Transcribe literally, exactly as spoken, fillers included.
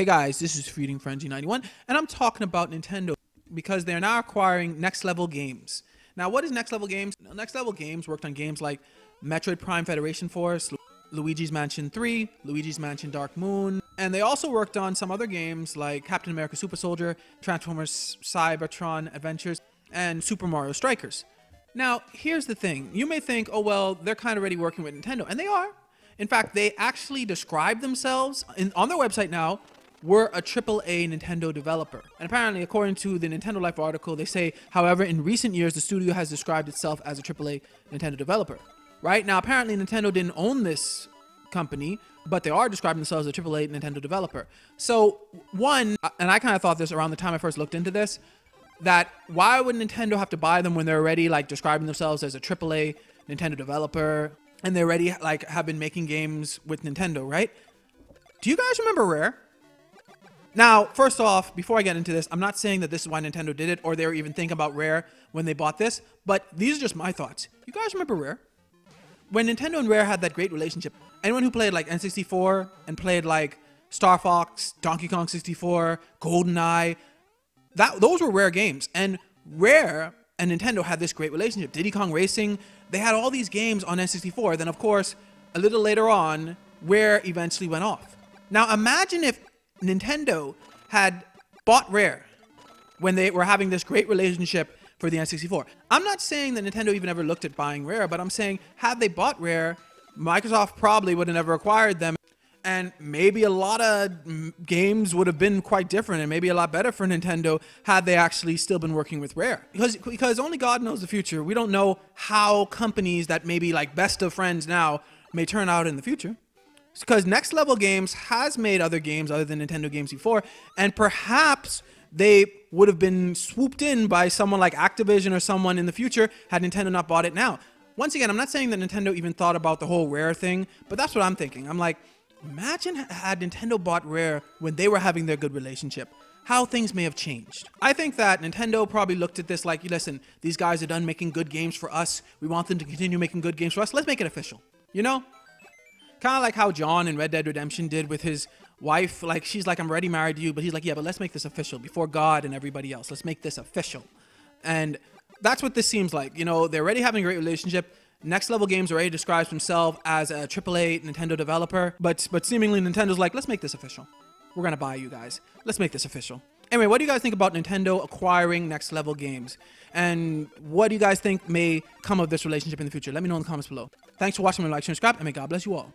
Hey guys, this is Feeding Frenzy ninety-one, and I'm talking about Nintendo because they're now acquiring Next Level Games. Now, what is Next Level Games? Next Level Games worked on games like Metroid Prime Federation Force, Luigi's Mansion three, Luigi's Mansion Dark Moon, and they also worked on some other games like Captain America Super Soldier, Transformers Cybertron Adventures, and Super Mario Strikers. Now, here's the thing. You may think, oh, well, they're kind of already working with Nintendo, and they are. In fact, they actually describe themselves in, on their website now were a triple A Nintendo developer. And apparently, according to the Nintendo Life article, they say, however, in recent years, the studio has described itself as a triple A Nintendo developer, right? Now, apparently, Nintendo didn't own this company, but they are describing themselves as a triple A Nintendo developer. So, one, and I kind of thought this around the time I first looked into this, that why would Nintendo have to buy them when they're already, like, describing themselves as a triple A Nintendo developer, and they already, like, have been making games with Nintendo, right? Do you guys remember Rare? Now, first off, before I get into this, I'm not saying that this is why Nintendo did it or they were even thinking about Rare when they bought this, but these are just my thoughts. You guys remember Rare? When Nintendo and Rare had that great relationship, anyone who played like N sixty-four and played like Star Fox, Donkey Kong sixty-four, GoldenEye, that, those were Rare games. And Rare and Nintendo had this great relationship. Diddy Kong Racing, they had all these games on N sixty-four. Then, of course, a little later on, Rare eventually went off. Now, imagine if Nintendo had bought Rare when they were having this great relationship for the N sixty-four. I'm not saying that Nintendo even ever looked at buying Rare, but I'm saying had they bought Rare, Microsoft probably would have never acquired them, and maybe a lot of games would have been quite different and maybe a lot better for Nintendo had they actually still been working with Rare. Because, because only God knows the future. We don't know how companies that maybe like best of friends now may turn out in the future. Because Next Level Games has made other games other than Nintendo games before, and perhaps they would have been swooped in by someone like Activision or someone in the future had Nintendo not bought it now. Once again, I'm not saying that Nintendo even thought about the whole Rare thing, but that's what I'm thinking. I'm like, imagine had Nintendo bought Rare when they were having their good relationship. How things may have changed. I think that Nintendo probably looked at this like, listen, these guys are done making good games for us. We want them to continue making good games for us. Let's make it official, you know? Kind of like how John in Red Dead Redemption did with his wife. Like, she's like, I'm already married to you. But he's like, yeah, but let's make this official before God and everybody else. Let's make this official. And that's what this seems like. You know, they're already having a great relationship. Next Level Games already describes himself as a triple A Nintendo developer. But, but seemingly Nintendo's like, let's make this official. We're going to buy you guys. Let's make this official. Anyway, what do you guys think about Nintendo acquiring Next Level Games? And what do you guys think may come of this relationship in the future? Let me know in the comments below. Thanks for watching. Like, share, subscribe, and may God bless you all.